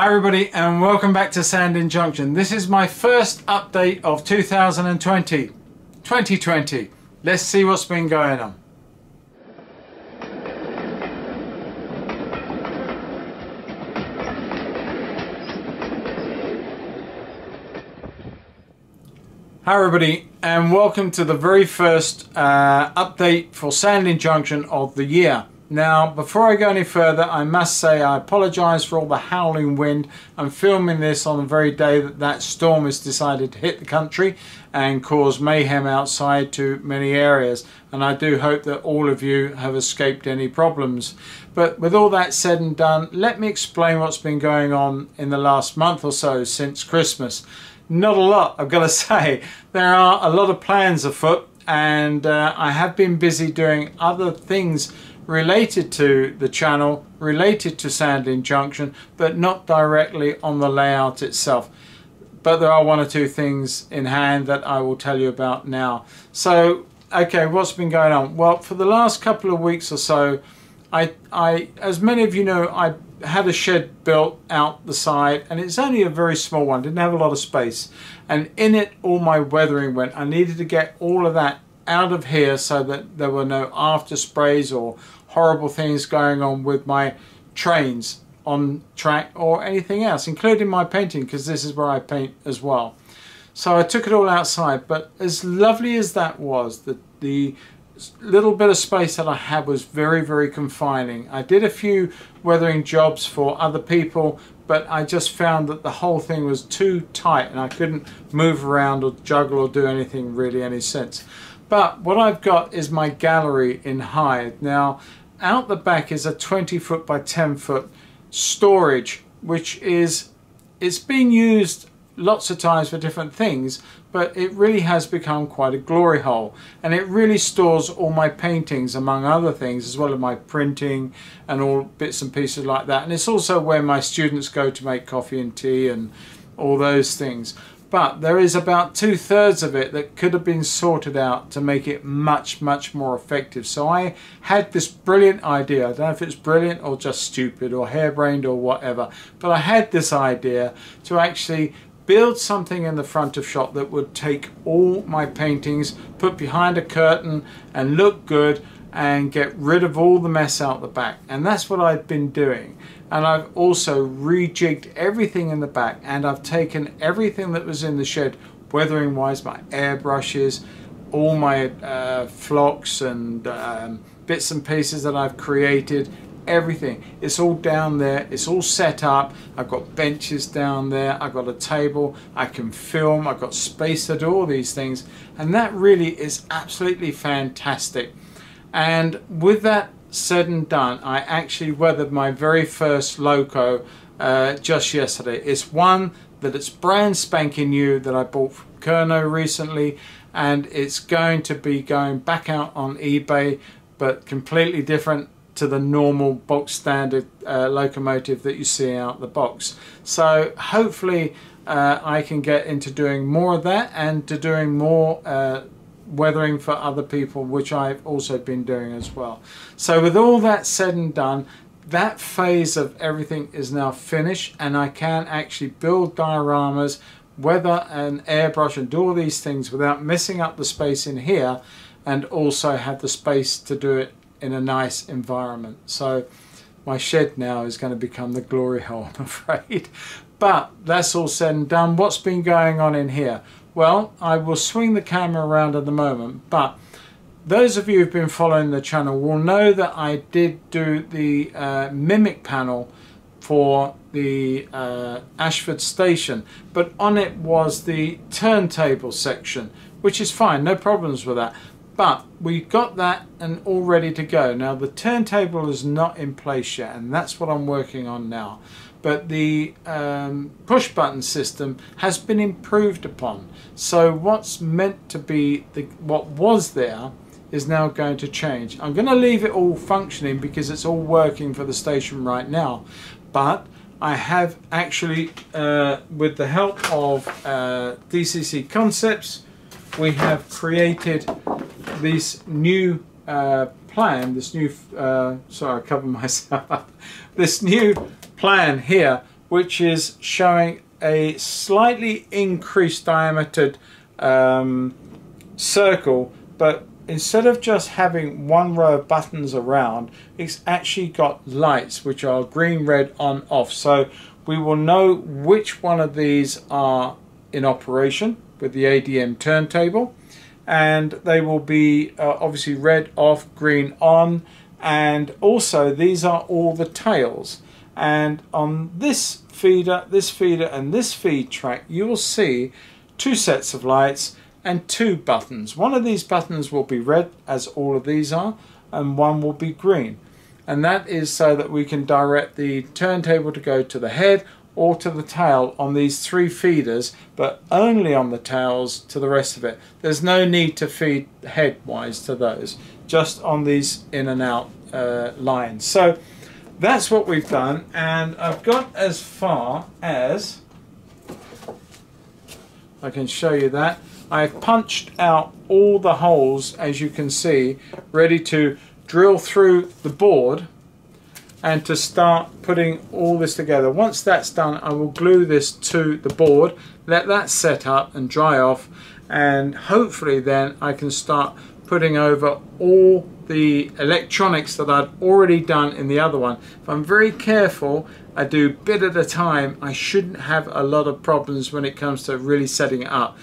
Hi everybody and welcome back to Sandling Junction. This is my first update of 2020. Let's see what's been going on. Hi everybody and welcome to the very first update for Sandling Junction of the year. Now, before I go any further, I must say I apologise for all the howling wind. I'm filming this on the very day that that storm has decided to hit the country and cause mayhem outside to many areas. And I do hope that all of you have escaped any problems. But with all that said and done, let me explain what's been going on in the last month or so since Christmas. Not a lot, I've got to say. There are a lot of plans afoot and I have been busy doing other things related to the channel, related to Sandling Junction, but not directly on the layout itself. But there are one or two things in hand that I will tell you about now. So, okay, what's been going on? Well, for the last couple of weeks or so, I as many of you know, I had a shed built out the side, and it's only a very small one, didn't have a lot of space. And in it, all my weathering went. I needed to get all of that out of here so that there were no after sprays or horrible things going on with my trains on track or anything else, including my painting, because this is where I paint as well. So I took it all outside, but as lovely as that was, the little bit of space that I had was very, very confining. I did a few weathering jobs for other people, but I just found that the whole thing was too tight and I couldn't move around or juggle or do anything really any sense. But what I've got is my gallery in Hyde. Now, out the back is a 20 foot by 10 foot storage, which is, it's been used lots of times for different things, but it really has become quite a glory hole. And it really stores all my paintings, among other things, as well as my printing and all bits and pieces like that. And it's also where my students go to make coffee and tea and all those things. But there is about 2/3 of it that could have been sorted out to make it much, much more effective. So I had this brilliant idea. I don't know if it's brilliant or just stupid or harebrained or whatever, but I had this idea to actually build something in the front of shop that would take all my paintings, put behind a curtain and look good and get rid of all the mess out the back. And that's what I've been doing. And I've also rejigged everything in the back, and I've taken everything that was in the shed, weathering wise, my airbrushes, all my flocks and bits and pieces that I've created, everything. It's all down there, it's all set up. I've got benches down there, I've got a table, I can film, I've got space to do all these things. And that really is absolutely fantastic. And with that said and done, I actually weathered my very first loco just yesterday. It's one that it's brand spanking new that I bought from Curno recently, and it's going to be going back out on eBay, but completely different to the normal box standard locomotive that you see out the box. So hopefully I can get into doing more of that and to doing more weathering for other people, which I've also been doing as well. So with all that said and done, that phase of everything is now finished, and I can actually build dioramas, weather and airbrush and do all these things without messing up the space in here, and also have the space to do it in a nice environment. So my shed now is going to become the glory hole, I'm afraid. But that's all said and done. What's been going on in here? Well, I will swing the camera around at the moment, but those of you who've been following the channel will know that I did do the mimic panel for the Ashford station, but on it was the turntable section, which is fine, no problems with that. But we got that and all ready to go. Now the turntable is not in place yet, and that's what I'm working on now. But the push button system has been improved upon. So what's meant to be, what was there is now going to change. I'm going to leave it all functioning because it's all working for the station right now. But I have actually, with the help of DCC Concepts, we have created this new plan, this new, sorry I covered myself up, this new plan here which is showing a slightly increased diametered circle, but instead of just having one row of buttons around, it's actually got lights which are green, red, on, off, so we will know which one of these are in operation with the ADM turntable, and they will be obviously red off, green on, and also these are all the tails. And on this feeder and this feed track, you will see two sets of lights and two buttons. One of these buttons will be red, as all of these are, and one will be green. And that is so that we can direct the turntable to go to the head or to the tail on these three feeders, but only on the tails to the rest of it. There's no need to feed head-wise to those, just on these in and out lines. So that's what we've done, and I've got as far as I can show you that. I've punched out all the holes, as you can see, ready to drill through the board and to start putting all this together. Once that's done, I will glue this to the board, let that set up and dry off, and hopefully then I can start putting over all the electronics that I'd already done in the other one. If I'm very careful, I do a bit at a time, I shouldn't have a lot of problems when it comes to really setting it up.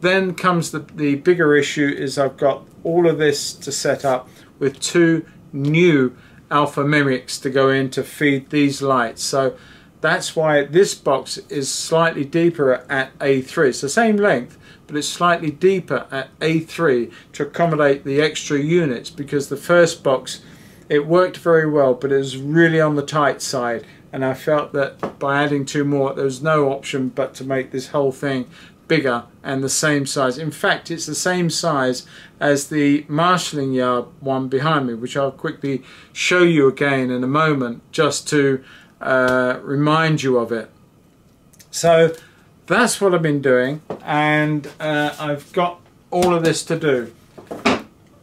Then comes the bigger issue, is I've got all of this to set up with two new Alpha Mimics to go in to feed these lights. So that's why this box is slightly deeper at A3. It's the same length, but it's slightly deeper at A3 to accommodate the extra units, because the first box, it worked very well, but it was really on the tight side, and I felt that by adding two more, there was no option but to make this whole thing bigger and the same size. In fact, it's the same size as the marshalling yard one behind me, which I'll quickly show you again in a moment, just to remind you of it. So that's what I've been doing, and I've got all of this to do.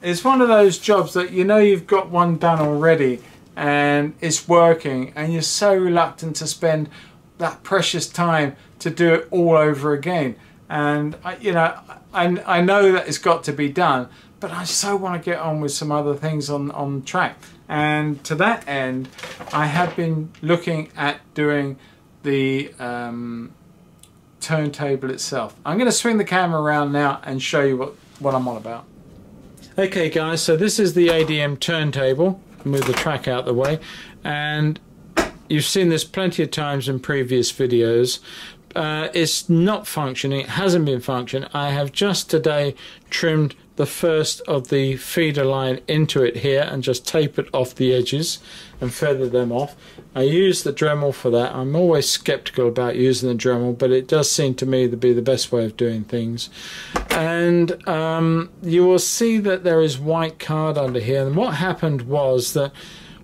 It's one of those jobs that you know you've got one done already and it's working, and you're so reluctant to spend that precious time to do it all over again. And I know that it's got to be done, but I so want to get on with some other things on track. And to that end, I have been looking at doing the turntable itself. I'm going to swing the camera around now and show you what I'm on about. Okay guys, so this is the ADM turntable. Move the track out the way, and you've seen this plenty of times in previous videos. It's not functioning, it hasn't been functioning. I have just today trimmed the first of the feeder line into it here and just tapered off the edges and feathered them off. I use the Dremel for that. I'm always skeptical about using the Dremel, but it does seem to me to be the best way of doing things. And you will see that there is white card under here, and what happened was that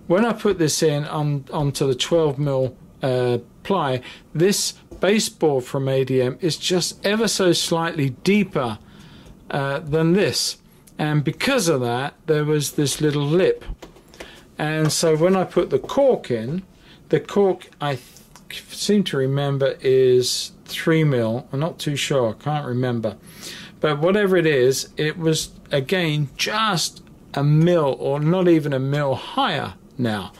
when I put this in onto the 12mm ply, this baseboard from ADM is just ever so slightly deeper than this, and because of that there was this little lip. And so when I put the cork in, the cork I seem to remember is 3mm, I'm not too sure, I can't remember, but whatever it is, it was again just a mil or not even a mil higher. Now,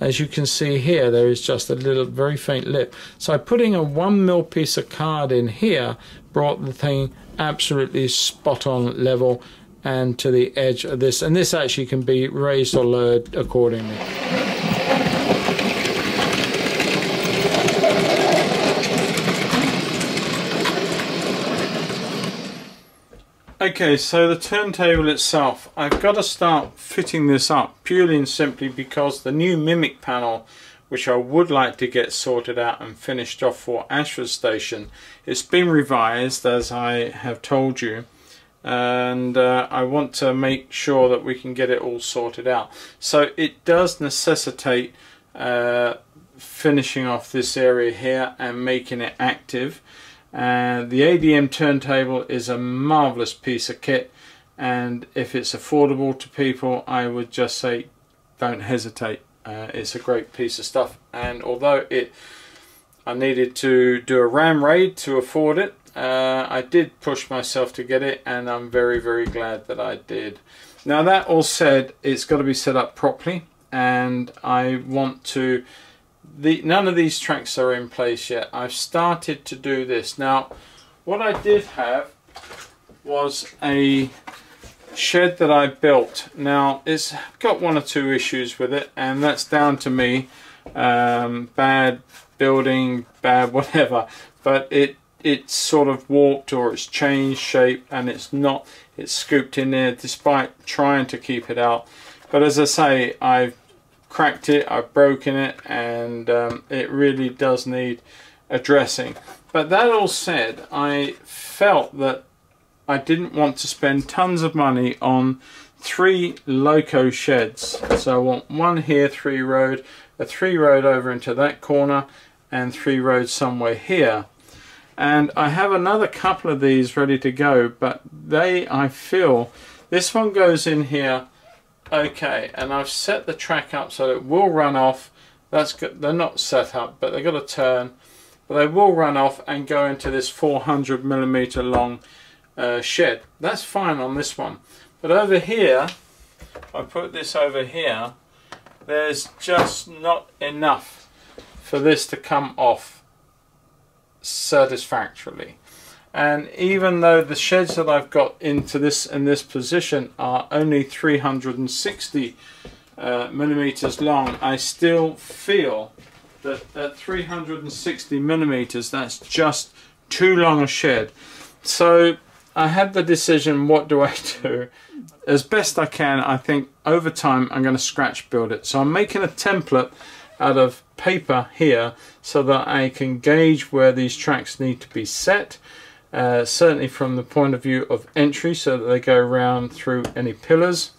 as you can see here, there is just a little very faint lip. So putting a 1mm piece of card in here brought the thing absolutely spot on level and to the edge of this, and this actually can be raised or lowered accordingly. Okay, so the turntable itself, I've got to start fitting this up purely and simply because the new Mimic panel, which I would like to get sorted out and finished off for Ashford Station, it's been revised, as I have told you, and I want to make sure that we can get it all sorted out. So it does necessitate finishing off this area here and making it active. The ADM turntable is a marvellous piece of kit, and if it's affordable to people, I would just say don't hesitate. It's a great piece of stuff, and although it I needed to do a ram raid to afford it. I did push myself to get it, and I'm very, very glad that I did. Now, that all said, it's got to be set up properly, and I want to... none of these tracks are in place yet. I've started to do this. Now, what I did have was a shed that I built. Now, it's got one or two issues with it, and that's down to me. Bad building, bad whatever, but it's sort of warped, or it's changed shape, and it's scooped in there despite trying to keep it out. But as I say, I've cracked it, I've broken it, and it really does need addressing. But that all said, I felt that I didn't want to spend tons of money on three loco sheds. So I want one here, three road, a three road over into that corner, and three roads somewhere here. And I have another couple of these ready to go, but they, I feel, this one goes in here, okay, and I've set the track up so it will run off. That's good. They're not set up, but they've got to turn, but they will run off and go into this 400mm long shed. That's fine on this one, but over here, if I put this over here, there's just not enough for this to come off satisfactorily. And even though the sheds that I've got into this in this position are only 360 millimeters long, I still feel that at 360 millimeters that's just too long a shed. So I had the decision, what do I do? As best I can, I think over time I'm going to scratch build it. So I'm making a template out of paper here so that I can gauge where these tracks need to be set, certainly from the point of view of entry, so that they go around through any pillars,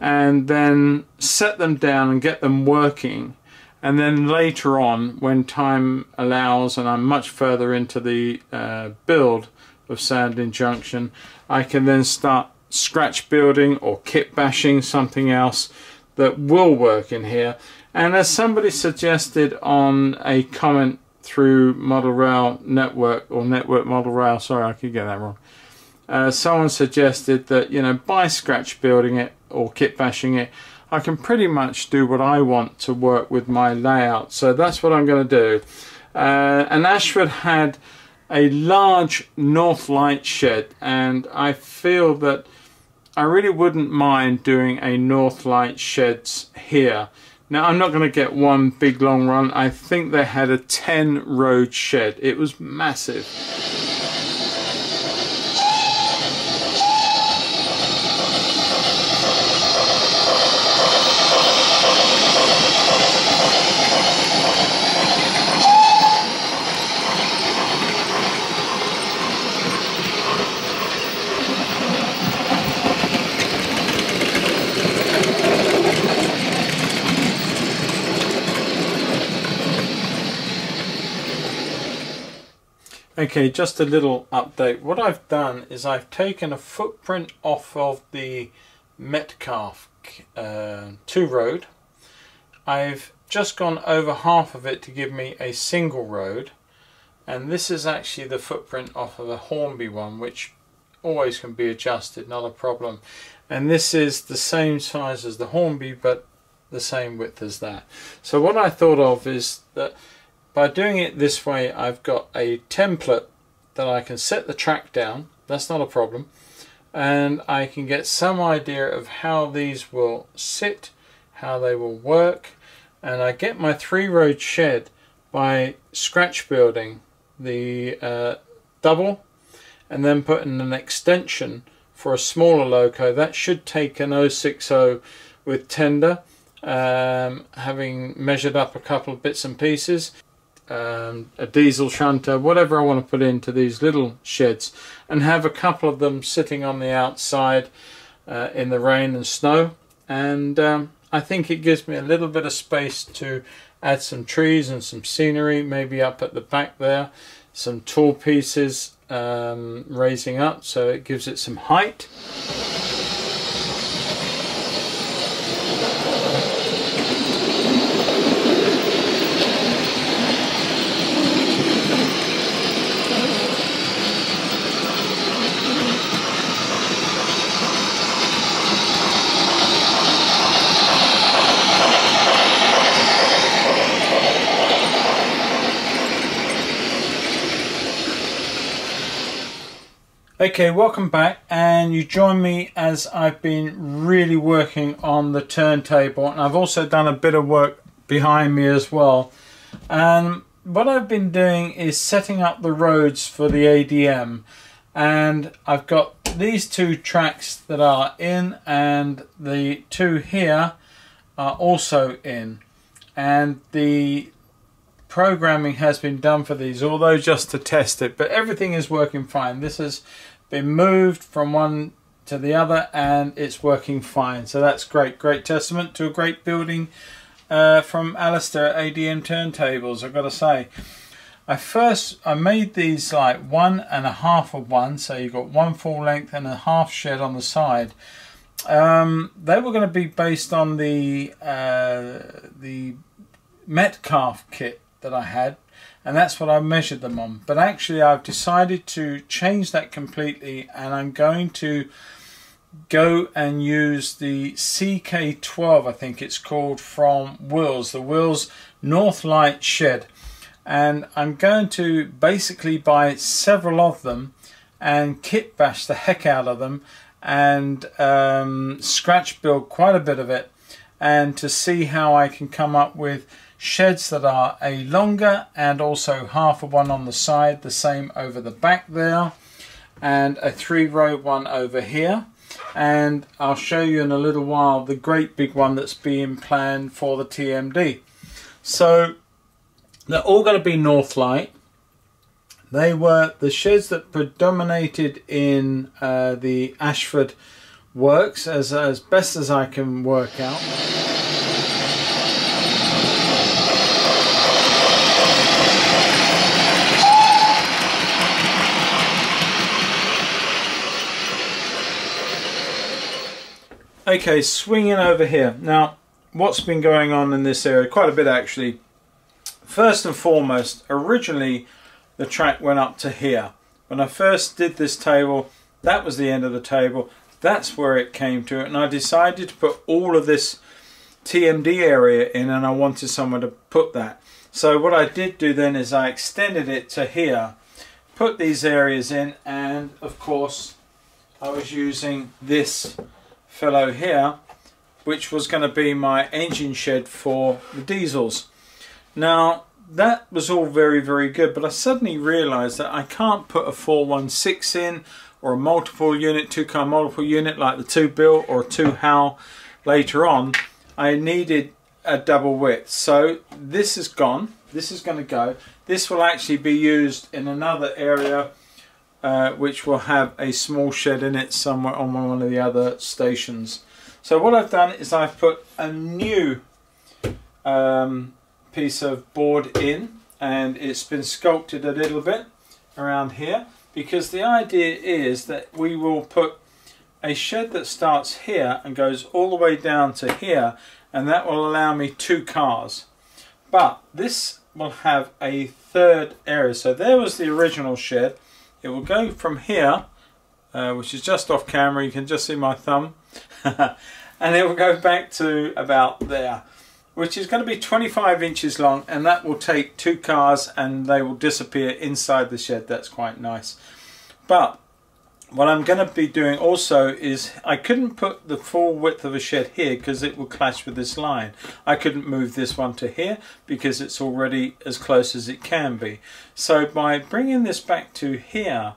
and then set them down and get them working. And then later on, when time allows and I'm much further into the build of Sandling Junction, I can then start scratch building or kit bashing something else that will work in here. And as somebody suggested on a comment through Model Rail Network, or Network Model Rail, sorry, I could get that wrong, someone suggested that, you know, by scratch building it or kit bashing it, I can pretty much do what I want to work with my layout. So that's what I'm going to do. And Ashford had a large north light shed, and I feel that I really wouldn't mind doing a north light sheds here. Now, I'm not going to get one big long run. I think they had a 10 road shed. It was massive. Okay, just a little update. What I've done is I've taken a footprint off of the Metcalf 2 road. I've just gone over half of it to give me a single road, and this is actually the footprint off of the Hornby one, which always can be adjusted, not a problem. And this is the same size as the Hornby, but the same width as that. So what I thought of is that by doing it this way, I've got a template that I can set the track down, that's not a problem, and I can get some idea of how these will sit, how they will work, and I get my three road shed by scratch building the double and then putting an extension for a smaller loco. That should take an 060 with tender, having measured up a couple of bits and pieces. A diesel shunter, whatever I want to put into these little sheds, and have a couple of them sitting on the outside in the rain and snow. And I think it gives me a little bit of space to add some trees and some scenery, maybe up at the back there, some tall pieces raising up, so it gives it some height. Okay, welcome back, and you join me as I've been really working on the turntable, and I've also done a bit of work behind me as well. And what I've been doing is setting up the roads for the ADM, and I've got these two tracks that are in, and the two here are also in, and the programming has been done for these, although just to test it, but everything is working fine. This has been moved from one to the other and it's working fine, so that's great. Great testament to a great building from Alistair at ADM Turntables, I've got to say. I made these like 1.5 of 1, so you've got 1 full length and a half shed on the side. They were going to be based on the Metcalf kit that I had, and that's what I measured them on, but actually I've decided to change that completely, and I'm going to go and use the CK12, I think it's called, from Wills, the Wills North Light shed, and I'm going to basically buy several of them and kit bash the heck out of them and scratch build quite a bit of it, and to see how I can come up with sheds that are a longer and also 1/2 of 1 on the side, the same over the back there, and a 3-row one over here. And I'll show you in a little while the great big one that's being planned for the TMD. So they're all going to be North Light. They were the sheds that predominated in the Ashford works, as best as I can work out. Okay, swinging over here. Now, what's been going on in this area? Quite a bit, actually. First and foremost, originally the track went up to here. When I first did this table, that was the end of the table. That's where it came to, and I decided to put all of this TMD area in, and I wanted somewhere to put that. So what I did do then is I extended it to here, put these areas in, and of course I was using this fellow here, which was going to be my engine shed for the diesels. Now that was all very, very good, but I suddenly realized that I can't put a 416 in, or a multiple unit, 2-car multiple unit like the 2 Bill or 2 Hal later on. I needed a double width, so this is gone. This is going to go. This will actually be used in another area, which will have a small shed in it somewhere on one of the other stations. So what I've done is I've put a new piece of board in, and it's been sculpted a little bit around here, because the idea is that we will put a shed that starts here and goes all the way down to here, and that will allow me 2 cars. But this will have a third area. So there was the original shed. It will go from here, which is just off camera, you can just see my thumb, and it will go back to about there, which is going to be 25 inches long, and that will take 2 cars and they will disappear inside the shed. That's quite nice. But what I'm going to be doing also is I couldn't put the full width of a shed here because it will clash with this line. I couldn't move this one to here because it's already as close as it can be. So by bringing this back to here,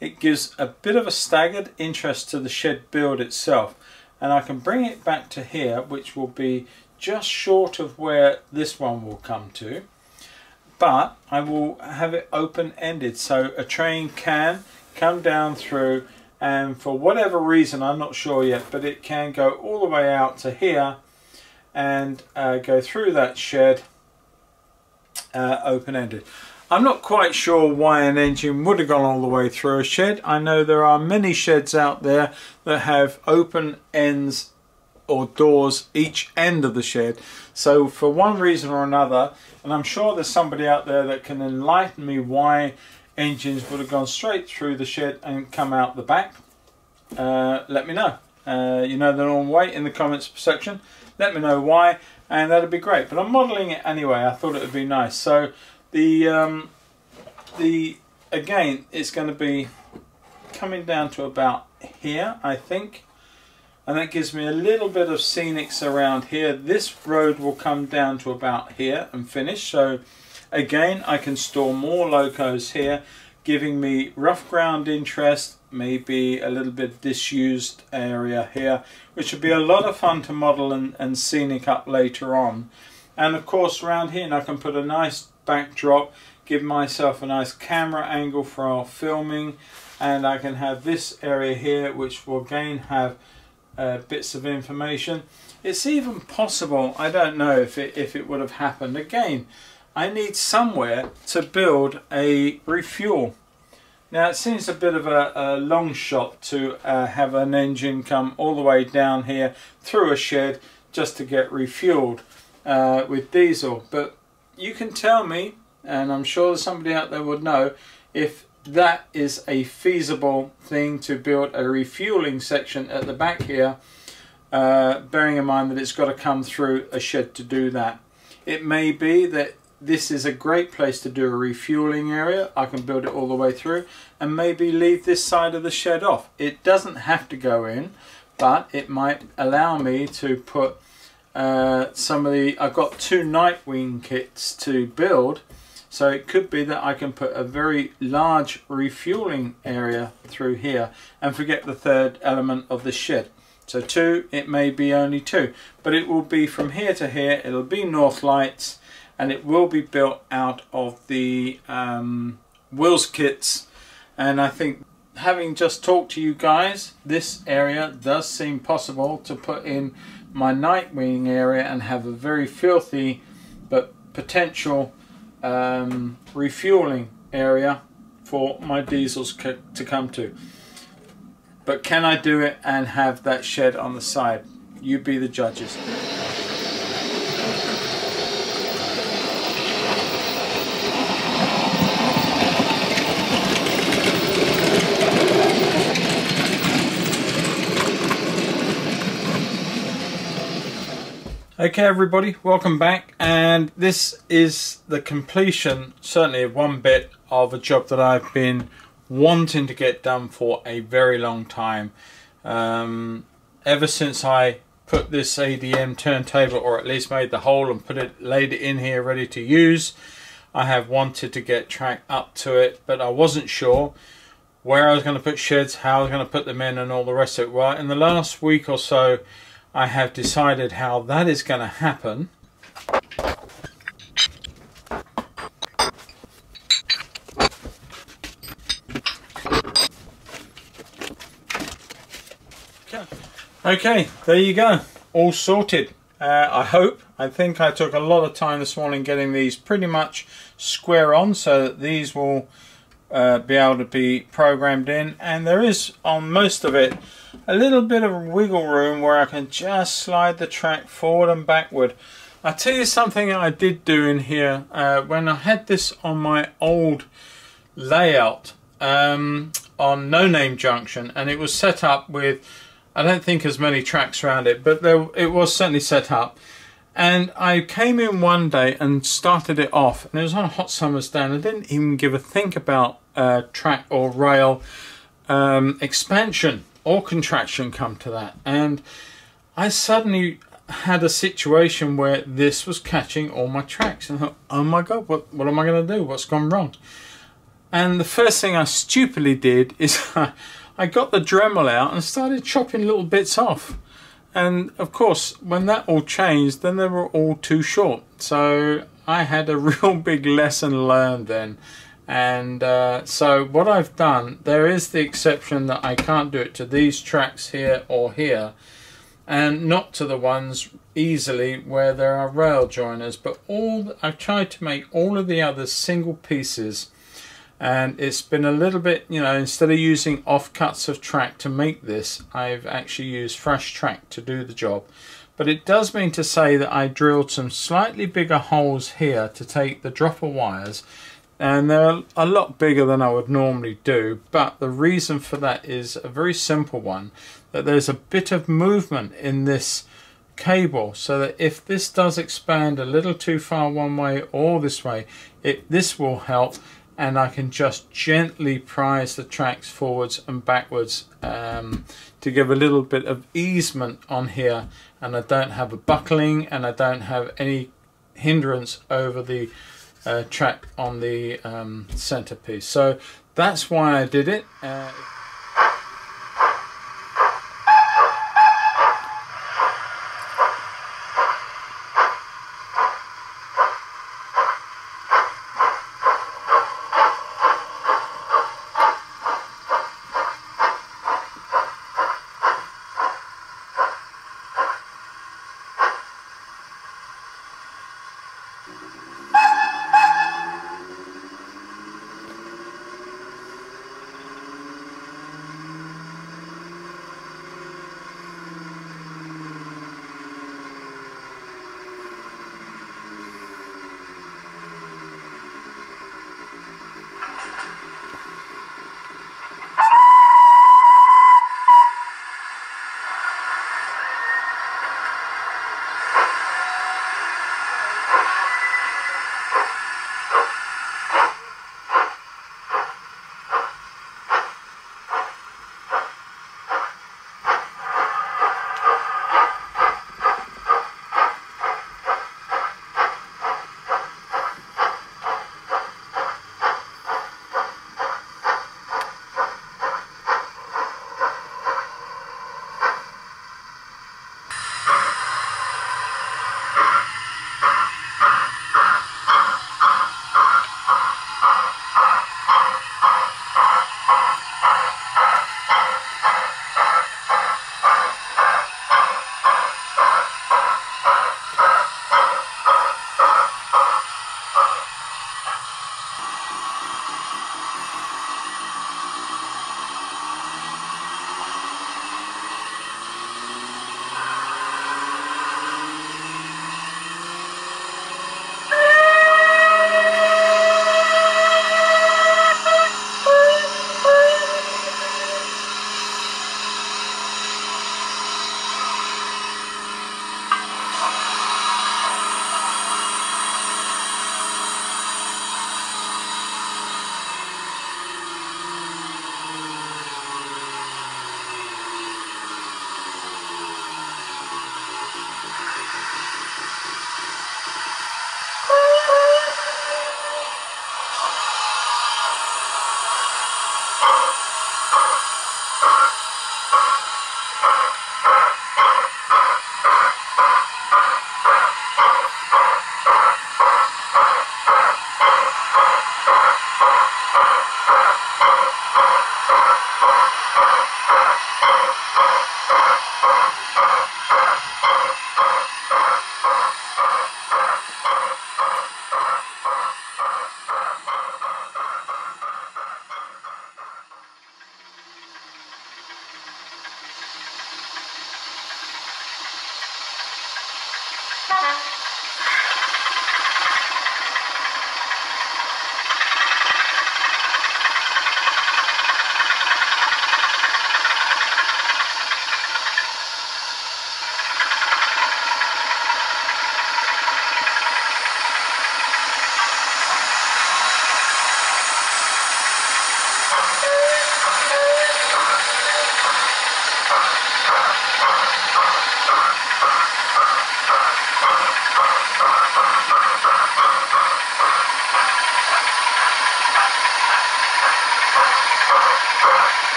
it gives a bit of a staggered interest to the shed build itself. And I can bring it back to here, which will be just short of where this one will come to. But I will have it open-ended so a train can come down through, and for whatever reason, I'm not sure yet, but it can go all the way out to here and go through that shed open-ended. I'm not quite sure why an engine would have gone all the way through a shed. I know there are many sheds out there that have open ends or doors each end of the shed. So for one reason or another, and I'm sure there's somebody out there that can enlighten me why engines would have gone straight through the shed and come out the back, let me know. You know the normal way in the comments section. Let me know why, and that'd be great. But I'm modeling it anyway. I thought it would be nice. So the again, it's going to be coming down to about here, I think, and that gives me a little bit of scenics around here. This road will come down to about here and finish, so again I can store more locos here, giving me rough ground interest, maybe a little bit disused area here, which would be a lot of fun to model and scenic up later on. And of course around here I can put a nice backdrop, give myself a nice camera angle for our filming, and I can have this area here which will again have bits of information. It's even possible, I don't know if it would have happened, again I need somewhere to build a refuel. Now it seems a bit of a long shot to have an engine come all the way down here through a shed just to get refueled with diesel, but you can tell me, and I'm sure somebody out there would know, if that is a feasible thing to build a refueling section at the back here, bearing in mind that it's got to come through a shed to do that. It may be that this is a great place to do a refueling area. I can build it all the way through and maybe leave this side of the shed off. It doesn't have to go in, but it might allow me to put some of the... I've got 2 Nightwing kits to build, so it could be that I can put a very large refueling area through here and forget the third element of the shed. So 2, it may be only 2, but it will be from here to here, it'll be North Lights, and it will be built out of the Wills kits. And I think, having just talked to you guys, this area does seem possible to put in my Nightwing area and have a very filthy but potential refueling area for my diesels to come to. But can I do it and have that shed on the side? You be the judges. Okay everybody, welcome back, and this is the completion, certainly one bit, of a job that I've been wanting to get done for a very long time. Ever since I put this ADM turntable, or at least made the hole and laid it in here ready to use, I have wanted to get track up to it, but I wasn't sure where I was going to put sheds, how I was going to put them in and all the rest of it. Well, in the last week or so I have decided how that is going to happen. Okay, there you go, all sorted. I hope. I think I took a lot of time this morning getting these pretty much square on so that these will be able to be programmed in, and there is on most of it a little bit of wiggle room where I can just slide the track forward and backward. I'll tell you something I did do in here when I had this on my old layout on No Name Junction, and it was set up with, I don't think as many tracks around it, but it was certainly set up. And I came in one day and started it off, and it was on a hot summer's day, and I didn't even give a think about track or rail expansion or contraction, come to that. And I suddenly had a situation where this was catching all my tracks, and I thought, oh my god, what am I going to do? What's gone wrong? And the first thing I stupidly did is I got the Dremel out and started chopping little bits off. And of course when that all changed, then they were all too short, so I had a real big lesson learned then. And so what I've done, there is the exception that I can't do it to these tracks here or here, and not to the ones easily where there are rail joiners, but I've tried to make all of the others single pieces. And it's been a little bit, you know, instead of using offcuts of track to make this, I've actually used fresh track to do the job. But it does mean to say that I drilled some slightly bigger holes here to take the dropper wires, and they're a lot bigger than I would normally do, but the reason for that is a very simple one, that there's a bit of movement in this cable, so that if this does expand a little too far one way or this way, this will help. and I can just gently prise the tracks forwards and backwards to give a little bit of easement on here, and I don't have a buckling and I don't have any hindrance over the track on the centerpiece. So that's why I did it.